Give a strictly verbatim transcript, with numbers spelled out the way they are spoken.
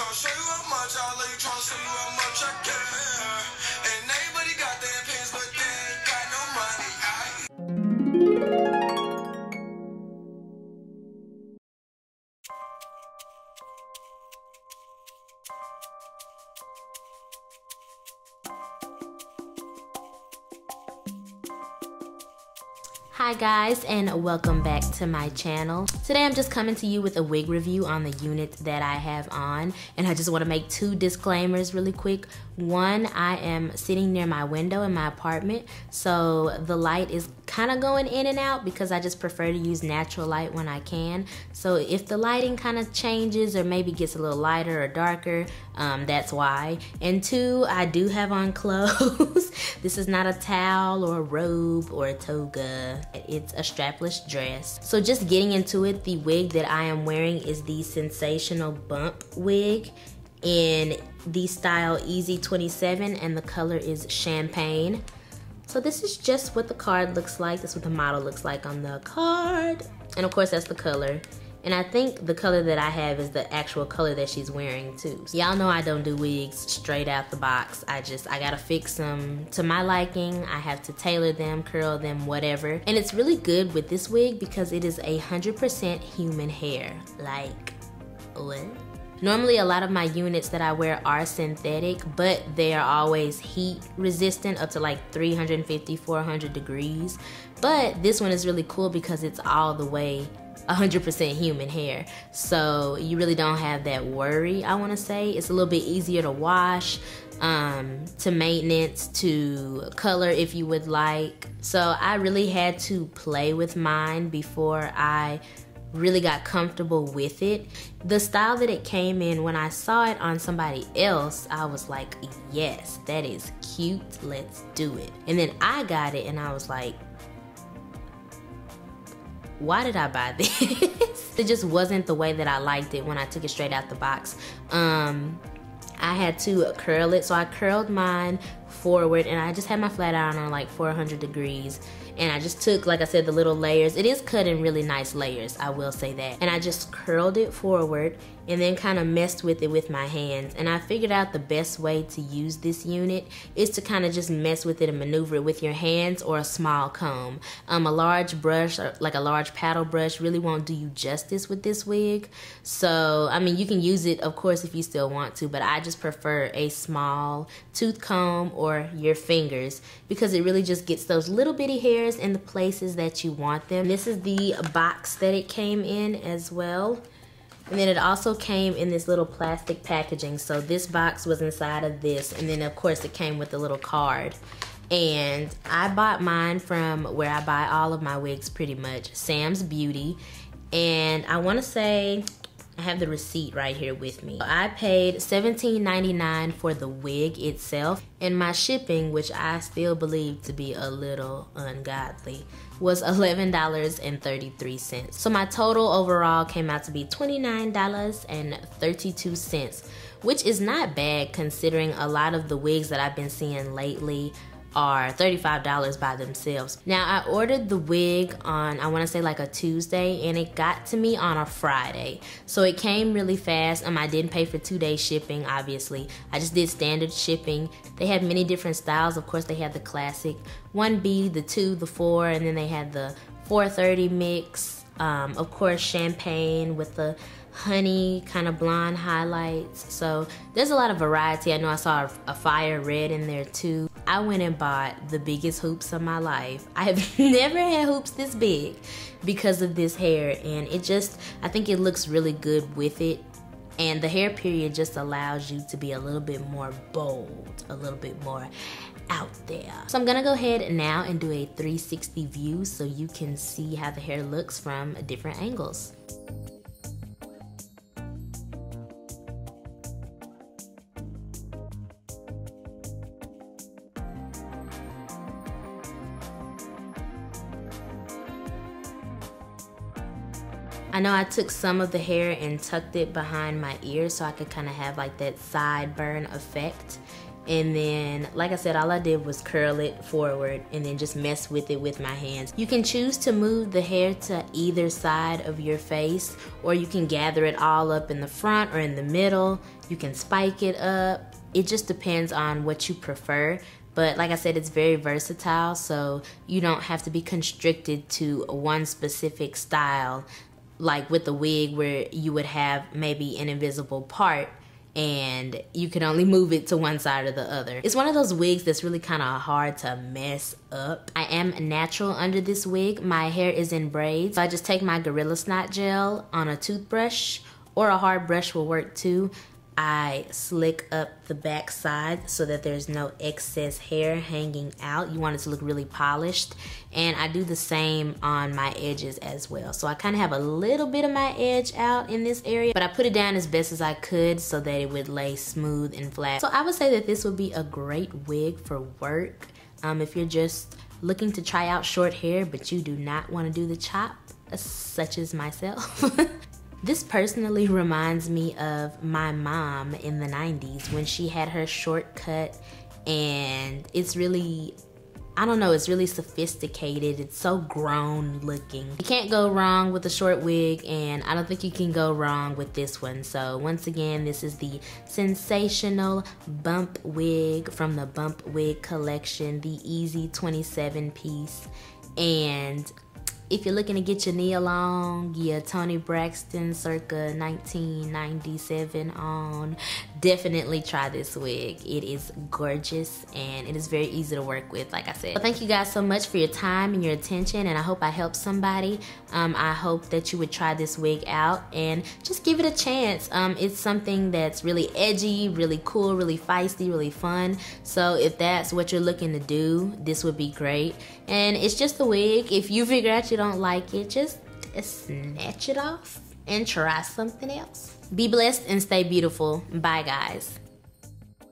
tryna show you how much I love you, tryna show you how much I care. And everybody got their pins, but they ain't got no money. Hi guys, and welcome back to my channel. Today I'm just coming to you with a wig review on the unit that I have on, and I just want to make two disclaimers really quick. One, I am sitting near my window in my apartment, so the light is kind of going in and out because I just prefer to use natural light when I can. So if the lighting kind of changes or maybe gets a little lighter or darker, um, that's why. And two, I do have on clothes. This is not a towel or a robe or a toga. It's a strapless dress. So just getting into it, the wig that I am wearing is the Sensationnel Bump wig in the style Easy twenty-seven, and the color is champagne. So this is just what the card looks like. That's what the model looks like on the card. And of course, that's the color. And I think the color that I have is the actual color that she's wearing too. Y'all know I don't do wigs straight out the box. I just, I gotta fix them to my liking. I have to tailor them, curl them, whatever. And it's really good with this wig because it is one hundred percent human hair. Like, what? Normally a lot of my units that I wear are synthetic, but they are always heat resistant up to like three hundred fifty, four hundred degrees. But this one is really cool because it's all the way one hundred percent human hair, so you really don't have that worry. I want to say it's a little bit easier to wash, um, to maintenance, to color if you would like. So I really had to play with mine before I really got comfortable with it. The style that it came in, when I saw it on somebody else, I was like, yes, that is cute, let's do it. And then I got it and I was like, why did I buy this? It just wasn't the way that I liked it when I took it straight out the box. Um, I had to curl it, so I curled mine forward and I just had my flat iron on like four hundred degrees. And I just took, like I said, the little layers. It is cut in really nice layers, I will say that. And I just curled it forward and then kind of messed with it with my hands. And I figured out the best way to use this unit is to kind of just mess with it and maneuver it with your hands or a small comb. Um, a large brush, or like a large paddle brush, really won't do you justice with this wig. So, I mean, you can use it, of course, if you still want to, but I just prefer a small tooth comb or your fingers because it really just gets those little bitty hairs in the places that you want them. This is the box that it came in as well. And then it also came in this little plastic packaging. So this box was inside of this. And then of course it came with a little card. And I bought mine from where I buy all of my wigs pretty much, Sam's Beauty. And I wanna say, I have the receipt right here with me. I paid seventeen ninety-nine for the wig itself, and my shipping, which I still believe to be a little ungodly, was eleven dollars and thirty-three cents. So my total overall came out to be twenty-nine dollars and thirty-two cents, which is not bad considering a lot of the wigs that I've been seeing lately are thirty-five dollars by themselves. Now I ordered the wig on, I want to say like a Tuesday, and it got to me on a Friday. So it came really fast. Um, I didn't pay for two day shipping, obviously. I just did standard shipping. They had many different styles. Of course, they had the classic one B, the two, the four, and then they had the four thirty mix. Um, of course, champagne with the honey kind of blonde highlights. So there's a lot of variety. I know I saw a, a fire red in there too. I went and bought the biggest hoops of my life. I have never had hoops this big because of this hair, and it just, I think it looks really good with it. And the hair period just allows you to be a little bit more bold, a little bit more out there. So I'm gonna go ahead now and do a three sixty view so you can see how the hair looks from different angles. I know I took some of the hair and tucked it behind my ear so I could kind of have like that sideburn effect. And then, like I said, all I did was curl it forward and then just mess with it with my hands. You can choose to move the hair to either side of your face, or you can gather it all up in the front or in the middle. You can spike it up. It just depends on what you prefer. But like I said, it's very versatile, so you don't have to be constricted to one specific style, like with the wig where you would have maybe an invisible part and you can only move it to one side or the other. It's one of those wigs that's really kind of hard to mess up. I am natural under this wig. My hair is in braids. So I just take my Gorilla Snot Gel on a toothbrush, or a hard brush will work too. I slick up the back side so that there's no excess hair hanging out. You want it to look really polished. And I do the same on my edges as well. So I kind of have a little bit of my edge out in this area, but I put it down as best as I could so that it would lay smooth and flat. So I would say that this would be a great wig for work. Um, if you're just looking to try out short hair, but you do not want to do the chop, such as myself. This personally reminds me of my mom in the nineties when she had her short cut, and it's really, I don't know, it's really sophisticated. It's so grown looking. You can't go wrong with a short wig, and I don't think you can go wrong with this one. So once again, this is the Sensationnel Bump Wig from the Bump Wig collection, the Easy twenty-seven piece. And if you're looking to get your knee along, yeah, Toni Braxton circa nineteen ninety-seven on, definitely try this wig. It is gorgeous and it is very easy to work with, like I said. Well, thank you guys so much for your time and your attention, and I hope I helped somebody. Um, I hope that you would try this wig out and just give it a chance. Um, it's something that's really edgy, really cool, really feisty, really fun. So if that's what you're looking to do, this would be great. And it's just a wig. If you figure out you don't like it, just snatch it off and try something else. Be blessed and stay beautiful. Bye, guys.